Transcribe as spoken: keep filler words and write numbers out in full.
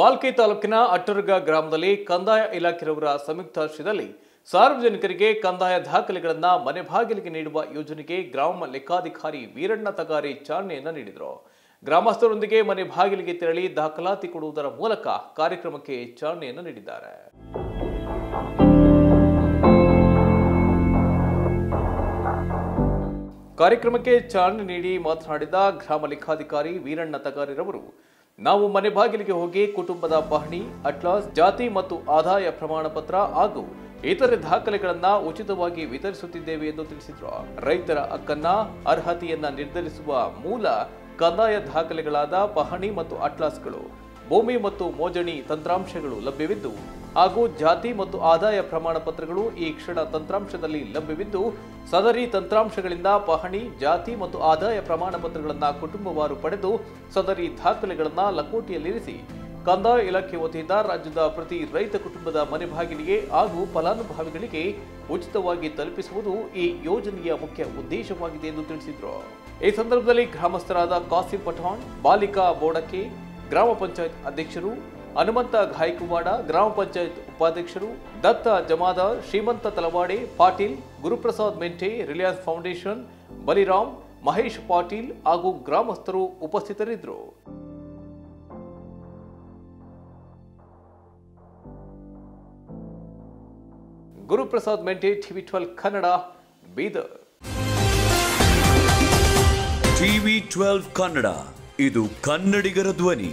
ಬಾಲ್ಕಿ ತಾಲೂಕಿನ ಅಟ್ಟರ್ಗ ಗ್ರಾಮದಲ್ಲಿ ಕಂದಾಯ ಇಲಾಖೆಯವರ ಸಂಯುಕ್ತ ಆಶ್ರಯದಲ್ಲಿ ಸಾರ್ವಜನಿಕರಿಗೆ ಕಂದಾಯ ದಾಖಲೆಗಳನ್ನು ಮನೆ ಬಾಗಿಲಿಗೆ ನೀಡುವ ಯೋಜನೆಗೆ ಗ್ರಾಮ ಲೆಕ್ಕಾಧಿಕಾರಿ ವೀರಣ್ಣ ತಕಾರಿ ಚಾಲನೆಯನ್ನು ನೀಡಿದರು. ಗ್ರಾಮಸ್ಥರೊಂದಿಗೆ ಮನೆ ಬಾಗಿಲಿಗೆ ತೆರಳಿ ದಾಖಲಾತಿ ಕೊಡುವುದರ ಮೂಲಕ ಕಾರ್ಯಕ್ರಮಕ್ಕೆ ಚಾಲನೆಯನ್ನು ನೀಡಿದ್ದಾರೆ. ಕಾರ್ಯಕ್ರಮಕ್ಕೆ ಚಾಲನೆ ನೀಡಿ ಮಾತನಾಡಿದ ಗ್ರಾಮ ಲೆಕ್ಕಾಧಿಕಾರಿ ವೀರಣ್ಣ ತಕಾರಿರವರು, ನಾವು ಮನೆ ಬಾಗಿಲಿಗೆ ಹೋಗಿ ಕುಟುಂಬದ ಪಹಣಿ, ಅಟ್ಲಾಸ್, ಜಾತಿ ಮತ್ತು ಆದಾಯ ಪ್ರಮಾಣ ಪತ್ರ ಹಾಗೂ ಇತರೆ ದಾಖಲೆಗಳನ್ನು ಉಚಿತವಾಗಿ ವಿತರಿಸುತ್ತಿದ್ದೇವೆ ಎಂದು ತಿಳಿಸಿದರು. ರೈತರ ಹಕ್ಕನ್ನ ಅರ್ಹತೆಯನ್ನ ನಿರ್ಧರಿಸುವ ಮೂಲ ಕಂದಾಯ ದಾಖಲೆಗಳಾದ ಪಹಣಿ ಮತ್ತು ಅಟ್ಲಾಸ್ಗಳು, ಭೂಮಿ ಮತ್ತು ಮೋಜಣಿ ತಂತ್ರಾಂಶಗಳು ಲಭ್ಯವಿದ್ದು ಹಾಗೂ ಜಾತಿ ಮತ್ತು ಆದಾಯ ಪ್ರಮಾಣ ಪತ್ರಗಳು ಈ ಕ್ಷಣ ತಂತ್ರಾಂಶದಲ್ಲಿ ಲಭ್ಯವಿದ್ದು, ಸದರಿ ತಂತ್ರಾಂಶಗಳಿಂದ ಪಹಣಿ, ಜಾತಿ ಮತ್ತು ಆದಾಯ ಪ್ರಮಾಣ ಪತ್ರಗಳನ್ನು ಕುಟುಂಬವಾರು ಪಡೆದು ಸದರಿ ದಾಖಲೆಗಳನ್ನು ಲಕೋಟಿಯಲ್ಲಿರಿಸಿ ಕಂದಾಯ ಇಲಾಖೆ ವತಿಯಿಂದ ರಾಜ್ಯದ ಪ್ರತಿ ರೈತ ಕುಟುಂಬದ ಮನೆ ಬಾಗಿಲಿಗೆ ಹಾಗೂ ಫಲಾನುಭವಿಗಳಿಗೆ ಉಚಿತವಾಗಿ ತಲುಪಿಸುವುದು ಈ ಯೋಜನೆಯ ಮುಖ್ಯ ಉದ್ದೇಶವಾಗಿದೆ ಎಂದು ತಿಳಿಸಿದರು. ಈ ಸಂದರ್ಭದಲ್ಲಿ ಗ್ರಾಮಸ್ಥರಾದ ಕಾಸಿಂ ಪಠಾಣ್, ಬಾಲಿಕಾ ಬೋಡಕ್ಕೆ, ಗ್ರಾಮ ಪಂಚಾಯತ್ ಅಧ್ಯಕ್ಷರು ಹನುಮಂತ ಘಾಯ್ ಕುಮಾಡ, ಗ್ರಾಮ ಪಂಚಾಯತ್ ಉಪಾಧ್ಯಕ್ಷರು ದತ್ತ ಜಮಾದಾರ್, ಶ್ರೀಮಂತ ತಲವಾಡೆ ಪಾಟೀಲ್, ಗುರುಪ್ರಸಾದ್ ಮೆಂಟೆ, ರಿಲಯನ್ಸ್ ಫೌಂಡೇಶನ್, ಬಲಿರಾಮ್, ಮಹೇಶ್ ಪಾಟೀಲ್ ಹಾಗೂ ಗ್ರಾಮಸ್ಥರು ಉಪಸ್ಥಿತರಿದ್ದರು. Guruprasad Mente, TV twelve Kannada, Bidar. TV twelve Kannada, ಇದು ಕನ್ನಡಿಗರ ಧ್ವನಿ.